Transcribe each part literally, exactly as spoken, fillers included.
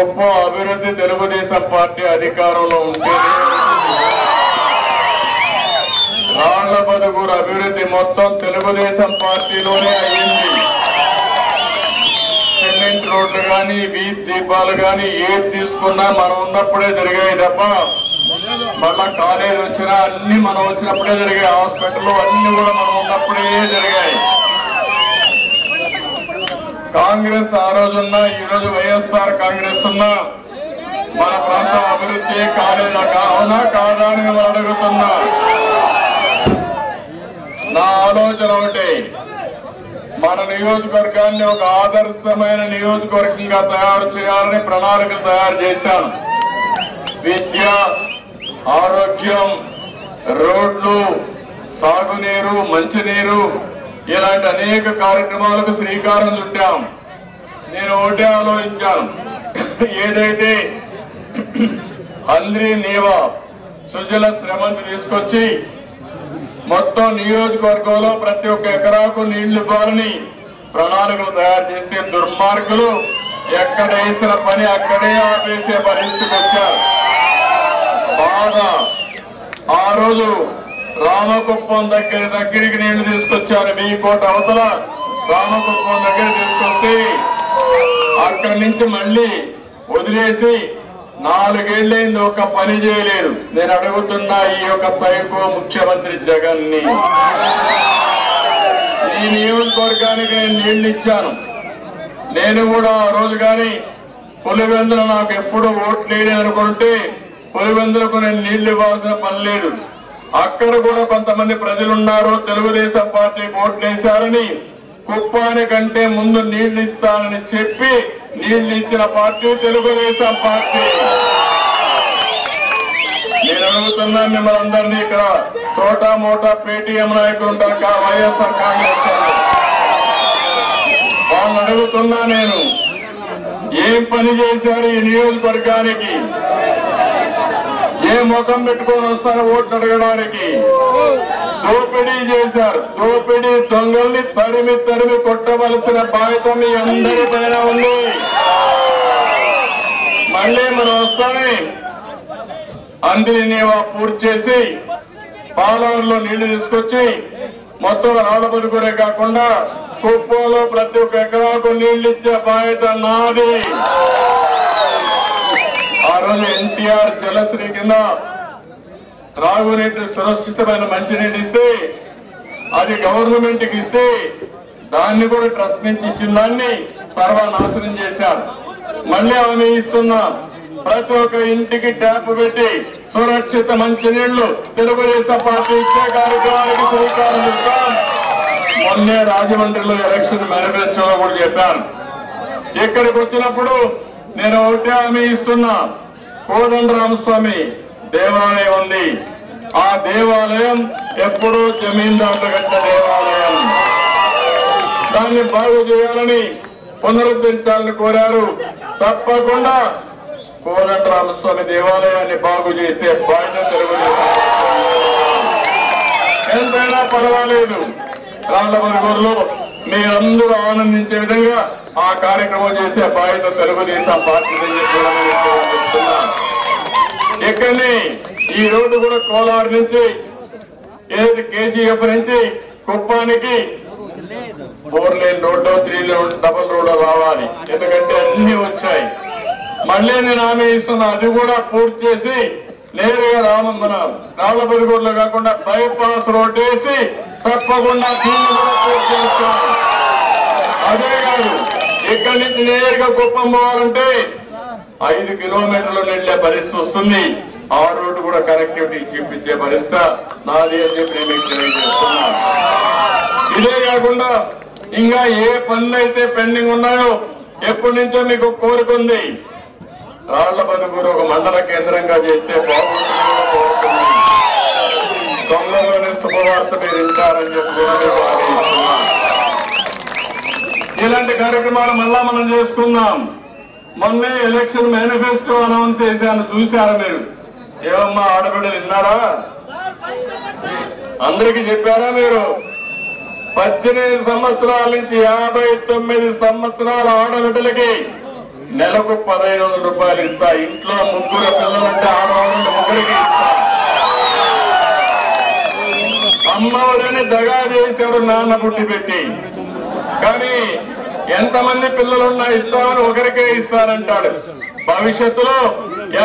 గొప్ప అభివృద్ధి తెలుగుదేశం పార్టీ అధికారంలో ఉంటే రాళ్ల బదుగురు అభివృద్ధి మొత్తం తెలుగుదేశం పార్టీలోనే అయింది. సిమెంట్ రోడ్లు కానీ వీధి దీపాలు కానీ ఏది తీసుకున్నా మనం ఉన్నప్పుడే జరిగాయి తప్ప మళ్ళా కాలేజీ వచ్చినా అన్ని మనం వచ్చినప్పుడే జరిగాయి. హాస్పిటల్ అన్ని కూడా మనం ఉన్నప్పుడే జరిగాయి. కాంగ్రెస్ ఆ రోజున్నా ఈ రోజు వైఎస్ఆర్ కాంగ్రెస్ ఉన్నా మన ప్రాంతం అభివృద్ధి కాలేదా కావునా కాదా అని మనం అడుగుతున్నా. నా ఆలోచన ఒకటి, మన నియోజకవర్గాన్ని ఒక ఆదర్శమైన నియోజకవర్గంగా తయారు చేయాలని ప్రణాళిక తయారు చేశాను. విద్య, ఆరోగ్యం, రోడ్లు, సాగునీరు, మంచినీరు ఇలాంటి అనేక కార్యక్రమాలకు శ్రీకారం చుట్టాం. నేను ఒకటే ఆలోచించాను, ఏదైతే అందరి నీవా సుజల శ్రమను తీసుకొచ్చి మొత్తం నియోజకవర్గంలో ప్రతి ఒక్క ఎకరాకు నీళ్లు ఇవ్వాలని ప్రణాళికలు తయారు చేస్తే దుర్మార్గులు ఎక్కడ వేసిన పని అక్కడే ఆపేసే పరిస్థితికి వచ్చారు. బాగా ఆ రోజు రామకుప్పం దగ్గర దగ్గరికి నీళ్లు తీసుకొచ్చారు. మీ కోట అవతల రామకుప్పం దగ్గర తీసుకొచ్చి అక్కడి నుంచి మళ్ళీ వదిలేసి నాలుగేళ్లైంది ఒక పని చేయలేదు. నేను అడుగుతున్నా ఈ యొక్క సైకో ముఖ్యమంత్రి జగన్ ని, ఈ నియోజకవర్గానికి నేను నీళ్లు ఇచ్చాను. నేను కూడా ఆ రోజు కానీ పులివెందులు నాకు ఎప్పుడు ఓట్లేని అనుకుంటే పులివెందులకు నేను నీళ్లు ఇవ్వాల్సిన పని లేదు. అక్కడ కూడా కొంతమంది ప్రజలున్నారు తెలుగుదేశం పార్టీ ఓట్లేశారని కుప్పానికంటే ముందు నీళ్లు ఇస్తానని చెప్పి నీళ్లు ఇచ్చిన పార్టీ తెలుగుదేశం పార్టీ. నేను అడుగుతున్నా మిమ్మల్ని అందరినీ, ఇక్కడ చోటా మోటా పేటీఎం నాయకులు ఉంటారు వైఎస్ఆర్ కాంగ్రెస్, వాళ్ళని అడుగుతున్నా నేను ఏం పని చేశారు ఈ నియోజకవర్గానికి, ఏ ముఖం పెట్టుకొని వస్తారు ఓట్లు అడగడానికి? దోపిడీ చేశారు. దోపిడీ దొంగల్ని తరిమి తరిమి కొట్టవలసిన బాధ్యత మీ అందరి పైన ఉంది. మళ్ళీ మనం వస్తామని అందరినీ పూర్తి చేసి పాలనలో నీళ్లు తీసుకొచ్చి మొత్తం రాళ్ళపడుకునే కాకుండా కుప్పంలో ప్రతి ఒక్క ఎకరాకు నీళ్లు ఇచ్చే బాధ్యత నాది. ఆ రోజు ఎన్టీఆర్ జలశ్రీ కింద త్రాగునీటి సురక్షితమైన మంచినీటి ఇస్తే అది గవర్నమెంట్ కి ఇస్తే దాన్ని కూడా ట్రస్ట్ నుంచి ఇచ్చిన దాన్ని సర్వనాశనం చేశారు. మళ్ళీ ఆమె ఇస్తున్నా ప్రతి ఒక్క ఇంటికి ట్యాప్ పెట్టి సురక్షిత మంచినీళ్లు తెలుగుదేశం పార్టీ ఇచ్చే కార్యక్రమానికి శ్రీకారం చుట్టాం. మొన్నే రాజమండ్రిలో ఎలక్షన్ మేనిఫెస్టోలో కూడా చెప్పాను. ఇక్కడికి వచ్చినప్పుడు నేను ఒకటే హామీ ఇస్తున్నా, కోదండరామస్వామి దేవాలయం ఉంది, ఆ దేవాలయం ఎప్పుడూ జమీందారుల గట్ట దేవాలయం, దాన్ని బాగు చేయాలని పునరుద్ధరించాలని కోరారు. తప్పకుండా కోదండరామస్వామి దేవాలయాన్ని బాగు చేసే బాధ్యత తెలుగుదేశం ఎంతైనా పర్వాలేదు. రాళ్ళమరుగురులో మీరందరూ ఆనందించే విధంగా ఆ కార్యక్రమం చేసే బాధ్యత తెలుగుదేశం పార్టీ. ఇక్కడనే ఈ రోడ్డు కూడా కోలారు నుంచి ఏది కేజీఎఫ్ నుంచి కుప్పానికి four lane road three lane double road రావాలి. ఎందుకంటే అన్ని వచ్చాయి. మళ్ళీ నేను హామీ ఇస్తున్నా, అది కూడా పూర్తి చేసి నేరుగా రామన్న రాళ్ళపరిగూరులో కాకుండా బైపాస్ రోడ్డు వేసి తప్పకుండా దీన్ని కూడా పూర్తి చేస్తాను. అదే కాదు, ఇక్కడి నుంచి నేరుగా కుప్పం పోవాలంటే ఐదు కిలోమీటర్లు వెళ్లే పరిస్థితి వస్తుంది. ఆ రోడ్డు కూడా కనెక్టివిటీ చూపించే పరిస్థితి నాది అని చెప్పి నేను మీకు తెలియజేస్తున్నా. ఇదే కాకుండా ఇంకా ఏ పనులు అయితే పెండింగ్ ఉన్నాయో ఎప్పటి నుంచో మీకు కోరిక ఉంది, రాళ్ల బతుకూరు ఒక మండల కేంద్రంగా చేస్తే బాగుంటుంది. తొందరలోనే శుభవార్త మీరు వింటారని చెప్తున్నారు. ఇలాంటి కార్యక్రమాలు మళ్ళా మనం చేసుకుందాం. మొన్నే ఎలక్షన్ మేనిఫెస్టో అనౌన్స్ చేశాను, చూశారు మీరు. ఏమమ్మా ఆడబిడ్డలు విన్నారా? అందరికీ చెప్పారా మీరు? పద్దెనిమిది సంవత్సరాల నుంచి యాభై తొమ్మిది సంవత్సరాల ఆడబిడ్డలకి నెలకు పదిహేను వందల రూపాయలు ఇస్తా ఇంట్లో ముగ్గురు పిల్లలు అంటే ఆడవాళ్ళని ముగ్గురికి ఇస్తా అమ్మఒడిని దగా చేశారు నాన్న బుట్టి పెట్టి కానీ ఎంత మంది పిల్లలు ఉన్నా ఇస్తామని ఒకరికే ఇస్తారంటాడు భవిష్యత్తులో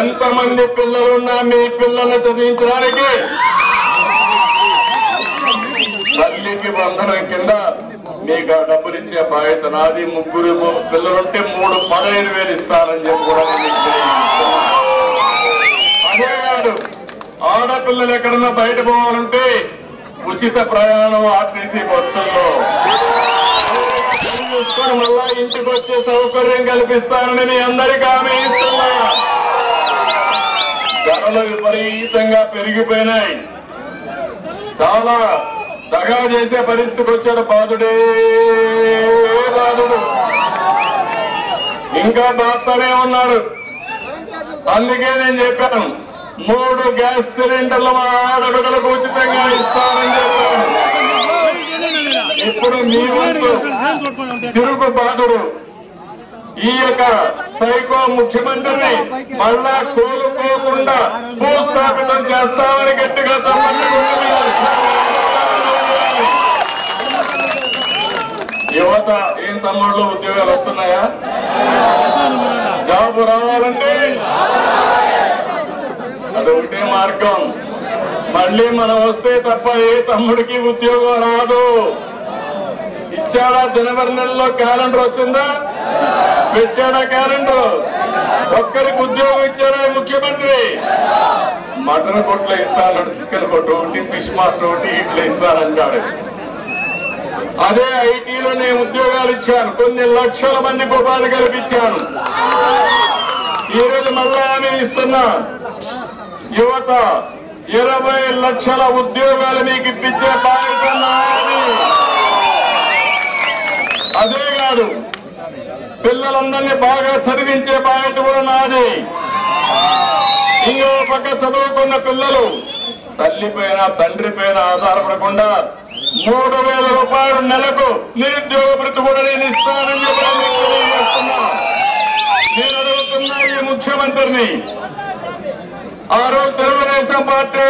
ఎంత మంది పిల్లలు ఉన్నా మీ పిల్లల్ని చదివించడానికి తల్లికి వందనం కింద మీకు ఆ డబ్బులు ఇచ్చే బాధ్యత నాది ముగ్గురు పిల్లలుంటే మూడు పదహైదు వేలు ఇస్తారని చెప్పి కూడా అదే కాదు ఆడపిల్లలు ఎక్కడన్నా బయట పోవాలంటే ఉచిత ప్రయాణం ఆర్టీసీ బస్సుల్లో చూసుకొని మళ్ళా ఇంటికి వచ్చే సౌకర్యం కల్పిస్తానని మీ అందరికీ హామీ ఇస్తున్నా ధరలు విపరీతంగా పెరిగిపోయినాయి చాలా దగా చేసే పరిస్థితికి వచ్చాడు బాధుడే బాధుడు ఇంకా బాధతోనే ఉన్నాడు అందుకే నేను చెప్పాను మూడు గ్యాస్ సిలిండర్లు మా ఆడబిడ్డలకు ఉచితంగా ఇస్తానని చెప్పాను ఇప్పుడు మీ వంతు తిరుగు బాధుడు ఈ యొక్క సైకో ముఖ్యమంత్రిని మళ్ళా కోలుకోకుండా భూస్థాపితం చేస్తామని గట్టిగా యువత ఏం తమ్ముళ్ళు ఉద్యోగాలు వస్తున్నాయా జాబ్ రావాలంటే అదొకటే మార్గం మళ్ళీ మనం వస్తే తప్ప ఏ తమ్ముడికి ఉద్యోగం రాదు ఇచ్చాడా జనవరి నెలలో క్యాలెండర్ వచ్చిందా పెట్టాడా క్యాలెండర్ ఒక్కరికి ఉద్యోగం ఇచ్చారా ముఖ్యమంత్రి మటన్ కొట్లు ఇస్తాడు చికెన్ కొట్టు ఒకటి ఫిష్ మాస్టర్ ఒకటి ఇట్లా ఇస్తానంటాడు అదే ఐటీలో నేను ఉద్యోగాలు ఇచ్చాను కొన్ని లక్షల మందికి ఉపాధి కల్పించాను ఈరోజు మళ్ళా నేను ఇస్తున్నా యువత ఇరవై లక్షల ఉద్యోగాలు మీకు ఇప్పించే బాధ్యత నాది అదే కాదు పిల్లలందరినీ బాగా చదివించే బాధ్యత కూడా నాది ఇంకో పక్క చదువుకున్న పిల్లలు తల్లి పైన తండ్రి పైన ఆధారపడకుండా మూడు వేల రూపాయలు నెలకు నిరుద్యోగ వృత్తి కూడా నేను ఇస్తానని చెప్పి నేను అడుగుతున్నా ఈ ముఖ్యమంత్రిని ఆ రోజు తెలుగుదేశం పార్టీ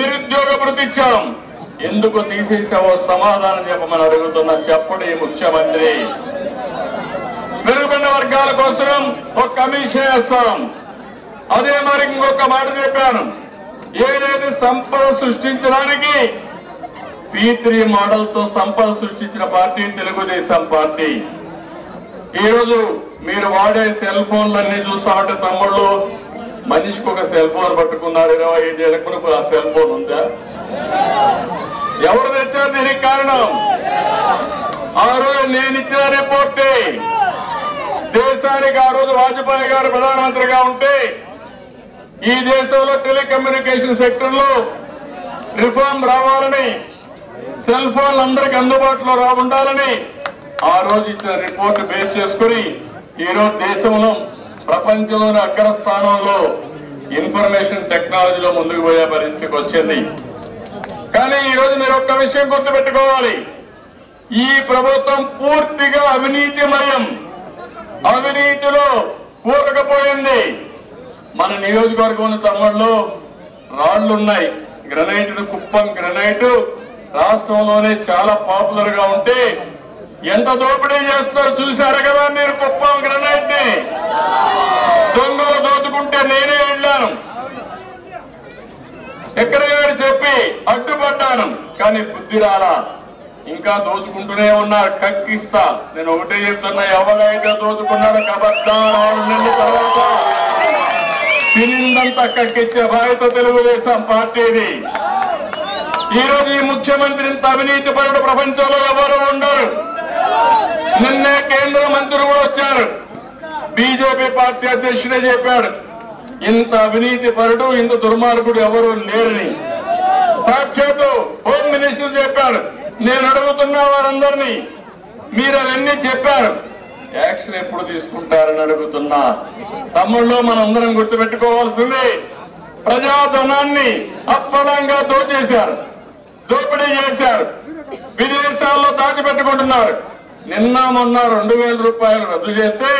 నిరుద్యోగ వృత్తి ఇచ్చాం ఎందుకు తీసేసావో సమాధానం చెప్పమని అడుగుతున్నా చెప్పడు ఈ ముఖ్యమంత్రి వెనుకబడిన వర్గాల కోసం ఒక కమిషన్ వేస్తాం అదే మరి ఇంకొక మాట చెప్పాను ఏదైతే సంపద సృష్టించడానికి పీ త్రీ మోడల్ తో సంపద సృష్టించిన పార్టీ తెలుగుదేశం పార్టీ ఈరోజు మీరు వాడే సెల్ ఫోన్లన్నీ చూస్తామంటే తమ్ముళ్ళు మనిషికి ఒక సెల్ ఫోన్ పట్టుకున్నారు ఇరవై ఐదు ఏళ్ళకు ఆ సెల్ ఫోన్ ఉందా ఎవరు తెచ్చారు దీనికి కారణం ఆ రోజు నేను ఇచ్చిన రిపోర్టే దేశానికి ఆ రోజు వాజ్పేయి గారు ప్రధానమంత్రిగా ఉంటే ఈ దేశంలో టెలికమ్యూనికేషన్ సెక్టర్ లో రిఫార్మ్ రావాలని సెల్ ఫోన్లు అందరికి అందుబాటులో రా ఉండాలని ఆ రోజు ఇచ్చిన రిపోర్ట్ బేస్ చేసుకుని ఈరోజు దేశంలో ప్రపంచంలోని అగ్ర స్థానంలో ఇన్ఫర్మేషన్ టెక్నాలజీలో ముందుకు పోయే పరిస్థితికి వచ్చింది కానీ ఈరోజు మీరు ఒక్క విషయం గుర్తుపెట్టుకోవాలి ఈ ప్రభుత్వం పూర్తిగా అవినీతిమయం అవినీతిలో కూరకపోయింది మన నియోజకవర్గంలో తమ్ముళ్ళు రాళ్లున్నాయి గ్రనైట్ కుప్పం గ్రనైట్ రాష్ట్రంలోనే చాలా పాపులర్ గా ఉంటే ఎంత దోపిడీ చేస్తున్నారు చూశారు కదా మీరు కుప్పం గ్రనైట్ ని దొంగలు దోచుకుంటే నేనే వెళ్ళాను ఎక్కడ గారు చెప్పి అడ్డుపడ్డాను కానీ బుద్ధి రాలా ఇంకా దోచుకుంటూనే ఉన్నారు కక్కిస్తా నేను ఒకటే చెప్తున్నా ఎవరైతే దోచుకున్నాడు కబడ్డా తర్వాత తినిందంతా కక్కిచ్చే బాధ్యత తెలుగుదేశం పార్టీది ఈ రోజు ఈ ముఖ్యమంత్రి అవినీతి పరుడు ప్రపంచంలో ఎవరు ఉండరు నిన్నే కేంద్ర మంత్రులు కూడా వచ్చారు బీజేపీ పార్టీ అధ్యక్షుడే చెప్పాడు ఇంత అవినీతి పరుడు ఇంత దుర్మార్గుడు ఎవరు లేరని సాక్షాత్తు హోమ్ మినిస్టర్ చెప్పాడు నేను అడుగుతున్నా వారందరినీ మీరు అవన్నీ చెప్పారు యాక్షన్ ఎప్పుడు తీసుకుంటారని అడుగుతున్నా తమ్ముళ్ళు మనందరం గుర్తుపెట్టుకోవాల్సింది ప్రజాధనాన్ని అప్పలంగా దోచేశారు దోపిడీ చేశారు విదేశాల్లో దాచిపెట్టుకుంటున్నారు నిన్న మొన్న రెండు వేల రూపాయలు రద్దు చేస్తే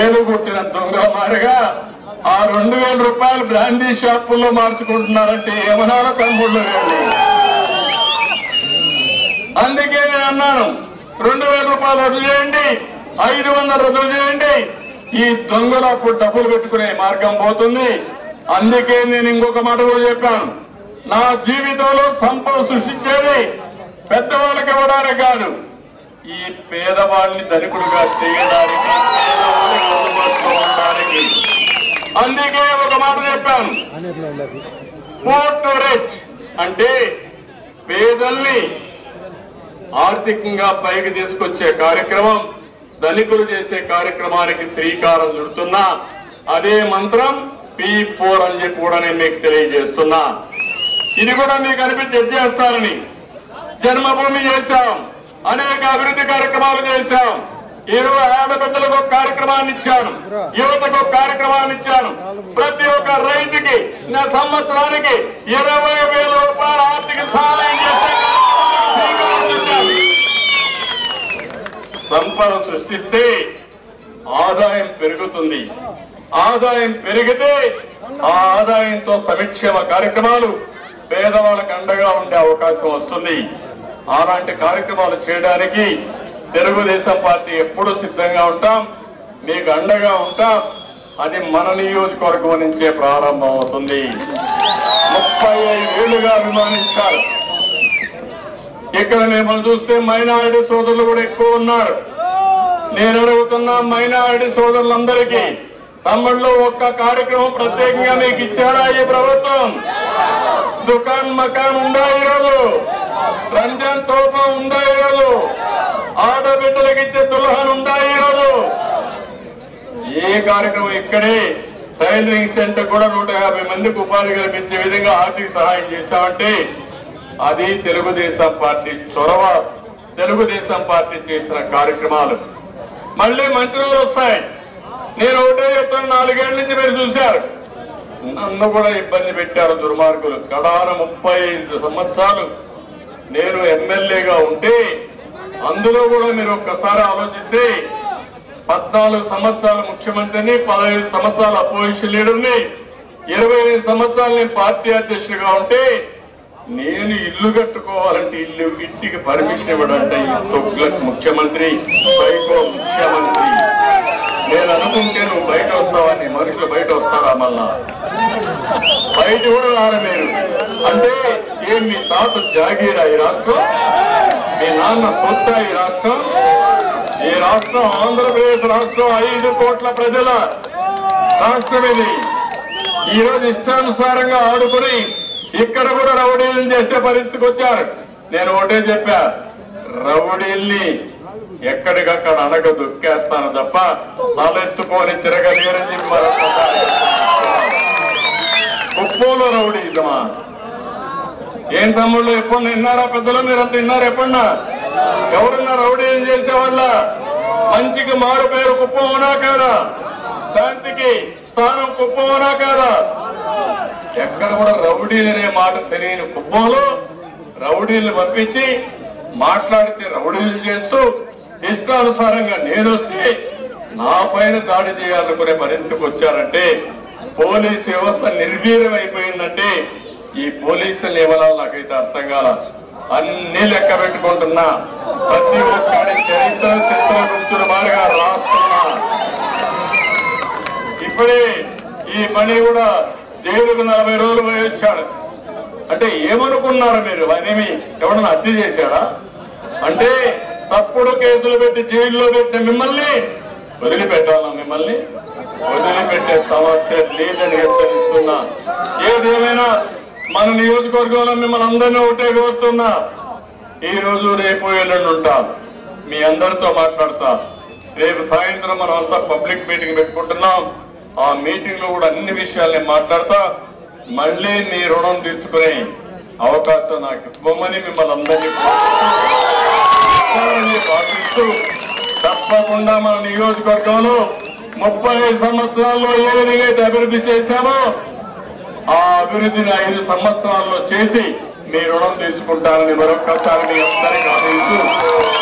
ఏలుగుట్టిన దొంగ మారగా ఆ రెండు వేల రూపాయలు బ్రాండీ షాపుల్లో మార్చుకుంటున్నారంటే ఏమనారో కనుగొనలేరు. అందుకే నేను అన్నాను రెండు వేల రూపాయలు రద్దు చేయండి, ఐదు వందలు రద్దు చేయండి, ఈ దొంగలకు డబ్బులు పెట్టుకునే మార్గం పోతుంది. అందుకే నేను ఇంకొక మాట కూడా చెప్పాను, నా జీవితంలో సంపద సృష్టించేది పెద్దవాళ్ళకి ఇవ్వడానికి కాదు, ఈ పేదవాళ్ళని ధనికుడుగా చేయడానికి, పేదవాళ్ళకి. అందుకే ఒక మాట చెప్పాను, పూర్ టు రిచ్ అంటే పేదల్ని ఆర్థికంగా పైకి తీసుకొచ్చే కార్యక్రమం, దళితులు చేసే కార్యక్రమానికి శ్రీకారం చుడుతున్నా. అదే మంత్రం పీ ఫోర్ అని చెప్పి కూడా నేను మీకు తెలియజేస్తున్నా. ఇది కూడా మీకు అనిపించి చేస్తారని జన్మభూమి చేశాం, అనేక అభివృద్ధి కార్యక్రమాలు చేశాం, ఇరవై ఆడబిడ్డలకు ఒక కార్యక్రమాన్ని ఇచ్చాను, యువతకు ఒక కార్యక్రమాన్ని ఇచ్చాను, ప్రతి ఒక్క రైతుకి నా సంవత్సరానికి ఇరవై వేల రూపాయల ఆర్థిక సహాయం చేశాను. సంపద సృష్టిస్తే ఆదాయం పెరుగుతుంది, ఆదాయం పెరిగితే ఆ ఆదాయంతో సంక్షేమ కార్యక్రమాలు పేదవాళ్ళకు అండగా ఉండే అవకాశం వస్తుంది. అలాంటి కార్యక్రమాలు చేయడానికి తెలుగుదేశం పార్టీ ఎప్పుడూ సిద్ధంగా ఉంటాం, మీకు అండగా ఉంటాం. అది మన నియోజకవర్గం నుంచే ప్రారంభం అవుతుంది. ముప్పై ఐదు ఏళ్లుగా అభిమానించారు. ఇక్కడ మిమ్మల్ని చూస్తే మైనారిటీ సోదరులు కూడా ఎక్కువ ఉన్నారు. నేను అడుగుతున్నా మైనారిటీ సోదరులందరికీ, తమ్ముళ్ళు ఒక్క కార్యక్రమం ప్రత్యేకంగా మీకు ఇచ్చారా ఈ ప్రభుత్వం? దుకాన్ మకాన్ ఉందా ఈరోజు? రంజాన్ తోఫా ఉందా ఈరోజు? ఆడబిడ్డలకు ఇచ్చే దుల్హన్ ఉందా ఈరోజు? ఏ కార్యక్రమం? ఇక్కడే టైలరింగ్ సెంటర్ కూడా నూట యాభై మందికి ఉపాధి కల్పించే విధంగా ఆర్థిక సహాయం చేశామంటే అది తెలుగుదేశం పార్టీ చొరవ, తెలుగుదేశం పార్టీ చేసిన కార్యక్రమాలు. మళ్ళీ మంత్రులు వస్తాయి. నేను ఒకటే చెప్తాను, నాలుగేళ్ల నుంచి మీరు చూశారు, నన్ను కూడా ఇబ్బంది పెట్టారు దుర్మార్గులు. కడాన ముప్పై ఐదు సంవత్సరాలు నేను ఎమ్మెల్యేగా ఉంటే అందులో కూడా మీరు ఒక్కసారి ఆలోచిస్తే పద్నాలుగు సంవత్సరాలు ముఖ్యమంత్రిని, పదహైదు సంవత్సరాలు అపోజిషన్ లీడర్ని, ఇరవై ఐదు సంవత్సరాలు నేను పార్టీ అధ్యక్షుడిగా ఉంటే నేను ఇల్లు కట్టుకోవాలంటే ఇల్లు ఇంటికి పర్మిషన్ ఇవ్వడంటే తొగ్లక్ ముఖ్యమంత్రి, బైకో ముఖ్యమంత్రి. నేను అనుకుంటే నువ్వు బయట వస్తావని మనుషులు బయట వస్తారా? మళ్ళా బయట కూడా రారు మీరు. అంటే ఏం మీ తాత జాగీరా ఈ రాష్ట్రం? మీ నాన్న సొత్తా ఈ రాష్ట్రం? ఈ రాష్ట్రం ఆంధ్రప్రదేశ్ రాష్ట్రం, ఐదు కోట్ల ప్రజల రాష్ట్రం ఇది. ఈరోజు ఇష్టానుసారంగా ఆడుకుని ఇక్కడ కూడా రౌడీలను చేసే పరిస్థితికి వచ్చారు. నేను ఒకటే చెప్పా, రౌడీల్ని ఎక్కడికక్కడ అనగ దొక్కేస్తాను తప్ప తలెత్తుకొని తిరగలేరని చెప్పి మరొకసారి. కుప్పంలో రౌడీజమా ఏం తమ్ముళ్ళు? ఎప్పుడు విన్నారా పెద్దలు? మీరంతా విన్నారు ఎప్పుడన్నా? ఎవరన్నా రౌడీలు చేసేవాళ్ళ? మంచికి మారు పేరు కుప్పం అవునా కాదా? శాంతికి స్థానం కుప్పం అవునా కాదా? ఎక్కడ కూడా రౌడీలు అనే మాట తెలియని కుప్పంలో రౌడీలు పంపించి మాట్లాడితే రౌడీలు చేస్తూ ఇష్టానుసారంగా నేను వచ్చి నా పైన దాడి చేయాలనుకునే పరిస్థితికి వచ్చారంటే పోలీసు వ్యవస్థ నిర్వీర్యం అయిపోయిందంటే ఈ పోలీసులు ఏమన్నా నాకైతే అర్థం కాల. అన్ని లెక్క పెట్టుకుంటున్నా, ప్రతి ఒక్కడి చరిత్ర చిత్ర బాగా రాస్తున్నా. ఇప్పుడే ఈ పని కూడా జైలుకు నలభై రోజులు పోయి వచ్చాడు అంటే ఏమనుకున్నారు మీరు? అనేమి ఎవరన్నా హత్య చేశాడా? అంటే తప్పుడు కేసులు పెట్టి జైల్లో పెట్టిన మిమ్మల్ని వదిలిపెట్టాలా? మిమ్మల్ని వదిలిపెట్టే సమస్య లేదని హెచ్చరిస్తున్నా. ఏదేమైనా మన నియోజకవర్గంలో మిమ్మల్ని అందరినీ ఒకటే కోరుతున్నా, ఈ రోజు రేపు ఎల్లుండి ఉంటాం, మీ అందరితో మాట్లాడతా. రేపు సాయంత్రం మనం అంతా పబ్లిక్ మీటింగ్ పెట్టుకుంటున్నాం. ఆ మీటింగ్ లో కూడా అన్ని విషయాలు నేను మాట్లాడతా. మళ్ళీ మీ రుణం తీర్చుకునే అవకాశం నాకు ఇవ్వమని మిమ్మల్ని అందరినీ భావిస్తూ, తప్పకుండా మన నియోజకవర్గంలో ముప్పై ఐదు సంవత్సరాల్లో ఏ విధంగా అయితే అభివృద్ధి చేశామో ఆ అభివృద్ధిని ఐదు సంవత్సరాల్లో చేసి మీ రుణం తీర్చుకుంటారని మరొక్కసారి మీ అందరికీ ఆశిస్తూ